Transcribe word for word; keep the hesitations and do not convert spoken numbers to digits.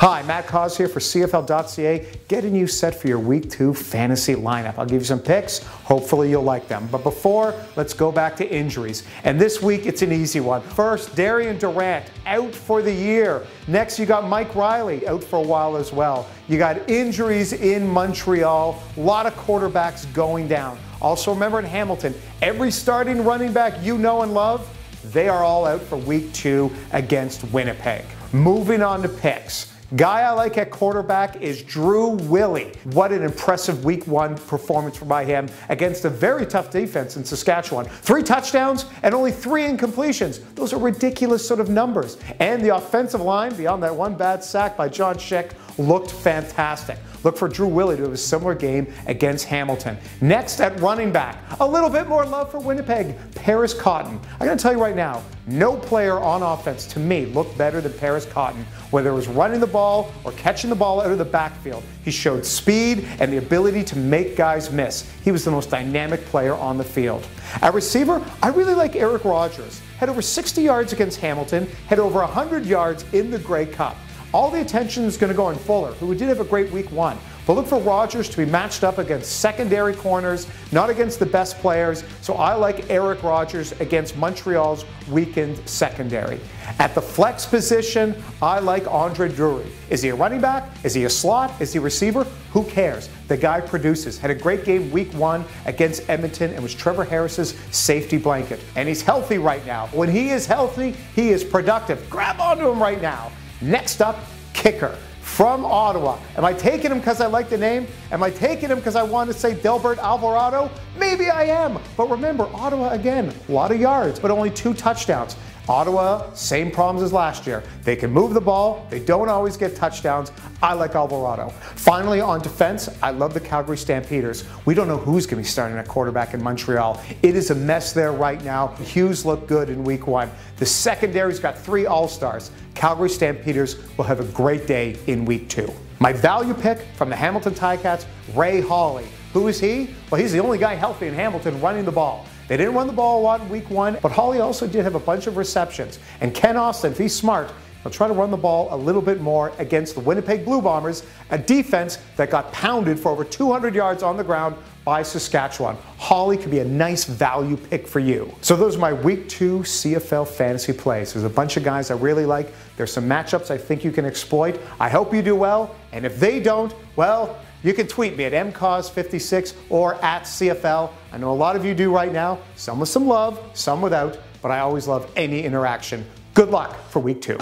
Hi, Matt Cauz here for C F L dot C A, getting you set for your week two fantasy lineup. I'll give you some picks, hopefully you'll like them. But before, let's go back to injuries. And this week, it's an easy one. First, Darian Durant, out for the year. Next, you got Mike Riley, out for a while as well. You got injuries in Montreal, a lot of quarterbacks going down. Also, remember in Hamilton, every starting running back you know and love, they are all out for week two against Winnipeg. Moving on to picks. Guy I like at quarterback is Drew Willey. What an impressive week one performance by him against a very tough defense in Saskatchewan. Three touchdowns and only three incompletions. Those are ridiculous sort of numbers. And the offensive line, beyond that one bad sack by John Schick, looked fantastic. Look for Drew Willey to have a similar game against Hamilton. Next at running back, a little bit more love for Winnipeg, Paris Cotton. I gotta tell you right now, no player on offense to me looked better than Paris Cotton, whether it was running the ball or catching the ball out of the backfield. He showed speed and the ability to make guys miss. He was the most dynamic player on the field. At receiver, I really like Eric Rogers. Had over sixty yards against Hamilton, had over one hundred yards in the Grey Cup. All the attention is going to go on Fuller, who did have a great week one. But look for Rogers to be matched up against secondary corners, not against the best players. So I like Eric Rogers against Montreal's weakened secondary. At the flex position, I like Andre Drury. Is he a running back? Is he a slot? Is he a receiver? Who cares? The guy produces. Had a great game week one against Edmonton and was Trevor Harris's safety blanket. And he's healthy right now. When he is healthy, he is productive. Grab onto him right now. Next up, kicker from Ottawa. Am I taking him because I like the name? Am I taking him because I want to say Delbert Alvarado? Maybe I am. But remember, Ottawa again, a lot of yards, but only two touchdowns. Ottawa, same problems as last year. They can move the ball. They don't always get touchdowns. I like Alvarado. Finally, on defense, I love the Calgary Stampeders. We don't know who's going to be starting at quarterback in Montreal. It is a mess there right now. Hughes looked good in week one. The secondary's got three all-stars. Calgary Stampeders will have a great day in week two. My value pick from the Hamilton Ticats, Ray Holley. Who is he? Well, he's the only guy healthy in Hamilton running the ball. They didn't run the ball a lot in week one, but Holley also did have a bunch of receptions. And Ken Austin, if he's smart, he'll try to run the ball a little bit more against the Winnipeg Blue Bombers, a defense that got pounded for over two hundred yards on the ground by Saskatchewan. Holley could be a nice value pick for you. So those are my week two C F L fantasy plays. There's a bunch of guys I really like. There's some matchups I think you can exploit. I hope you do well, and if they don't, well, you can tweet me at m cause fifty-six or at C F L. I know a lot of you do right now, some with some love, some without, but I always love any interaction. Good luck for week two.